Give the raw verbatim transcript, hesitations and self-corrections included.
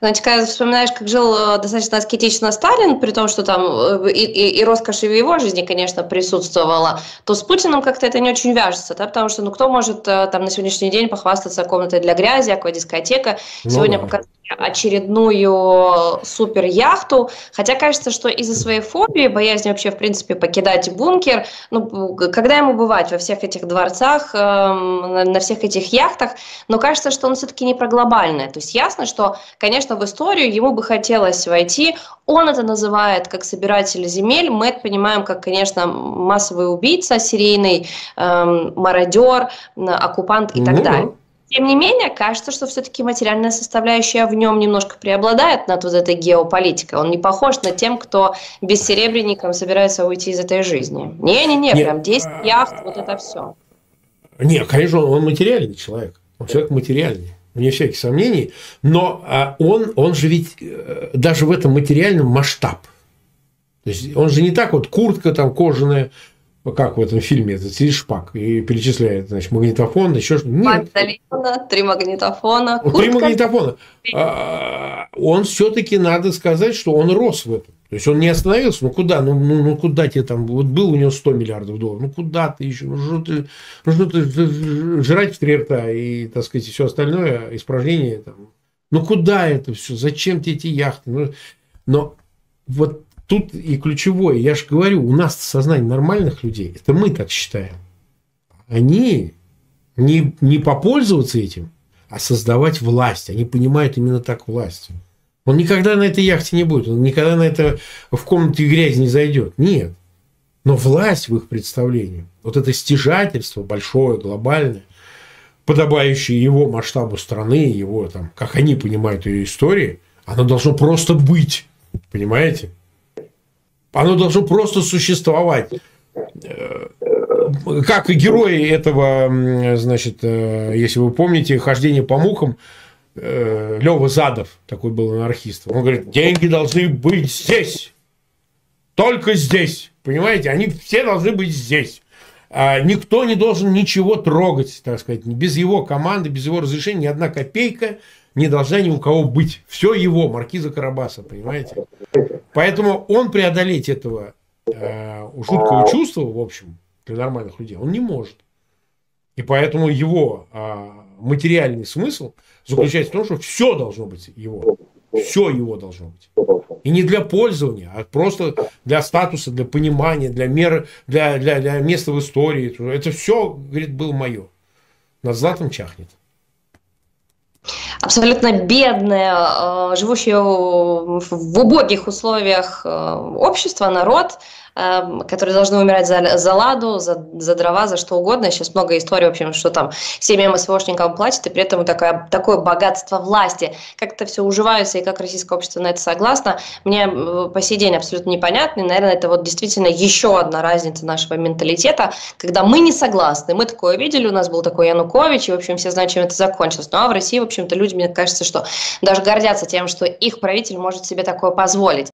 Значит, когда вспоминаешь, как жил достаточно аскетично Сталин, при том, что там и, и, и роскошь в его жизни, конечно, присутствовала, то с Путиным как-то это не очень вяжется, да, потому что ну кто может там на сегодняшний день похвастаться комнатой для грязи, аквадискотека, ну, сегодня да. показали очередную супер-яхту, хотя кажется, что из-за своей фобии, боязни вообще, в принципе, покидать бункер, ну, когда ему бывать во всех этих дворцах, эм, на всех этих яхтах, но кажется, что он все-таки не про глобальное, то есть ясно, что, конечно, в историю ему бы хотелось войти, он это называет как собиратель земель, мы это понимаем как, конечно, массовый убийца, серийный эм, мародер, оккупант и так ну, далее. Тем не менее, кажется, что все-таки материальная составляющая в нем немножко преобладает над вот этой геополитикой. Он не похож на тем, кто бессеребренником собирается уйти из этой жизни. Не-не-не, прям десять яхт, вот это все. Не, конечно, он материальный человек. Он человек материальный. Вне всяких сомнений. Но он, он же ведь даже в этом материальном масштаб. То есть он же не так вот куртка там кожаная, как в этом фильме, это сидит шпак и перечисляет, значит, магнитофон, еще что-то. Нет. Панталина, три магнитофона. Куртка. Три магнитофона. А, он все-таки, надо сказать, что он рос в этом. То есть он не остановился. Ну куда? Ну, ну, ну куда тебе там? Вот был у него сто миллиардов долларов. Ну куда ты еще? Ну что ты, ну, что ты жрать в три рта и, так сказать, все остальное, испражнение там. Ну куда это все? Зачем тебе эти яхты? Ну, но вот тут и ключевое, я же говорю, у нас сознание нормальных людей, это мы так считаем. Они не, не попользоваться этим, а создавать власть. Они понимают именно так власть. Он никогда на этой яхте не будет, он никогда на это в комнате грязи не зайдет. Нет. Но власть в их представлении, вот это стяжательство большое, глобальное, подобающее его масштабу страны, его там, как они понимают ее истории, оно должно просто быть. Понимаете? Оно должно просто существовать. Как и герои этого, значит, если вы помните, «Хождение по мукам», Лёва Задов, такой был анархист, он говорит, деньги должны быть здесь. Только здесь. Понимаете? Они все должны быть здесь. Никто не должен ничего трогать, так сказать. Без его команды, без его разрешения ни одна копейка не должна ни у кого быть. Все его, маркиза Карабаса, понимаете? Поэтому он преодолеть этого э, жуткого чувства, в общем, для нормальных людей, он не может. И поэтому его э, материальный смысл заключается в том, что все должно быть его. Все его должно быть. И не для пользования, а просто для статуса, для понимания, для меры, для, для, для места в истории. Это все, говорит, было мое. Над златом чахнет. Абсолютно бедное, живущее в убогих условиях общество, народ, которые должны умирать за, за ладу, за, за дрова, за что угодно. Сейчас много историй, в общем, что там семьям СВОшникам платят, и при этом такое, такое богатство власти. Как это все уживается, и как российское общество на это согласно, мне по сей день абсолютно непонятно. И, наверное, это вот действительно еще одна разница нашего менталитета, когда мы не согласны. Мы такое видели, у нас был такой Янукович, и, в общем, все знают, чем это закончилось. Ну, а в России, в общем-то, люди, мне кажется, что даже гордятся тем, что их правитель может себе такое позволить.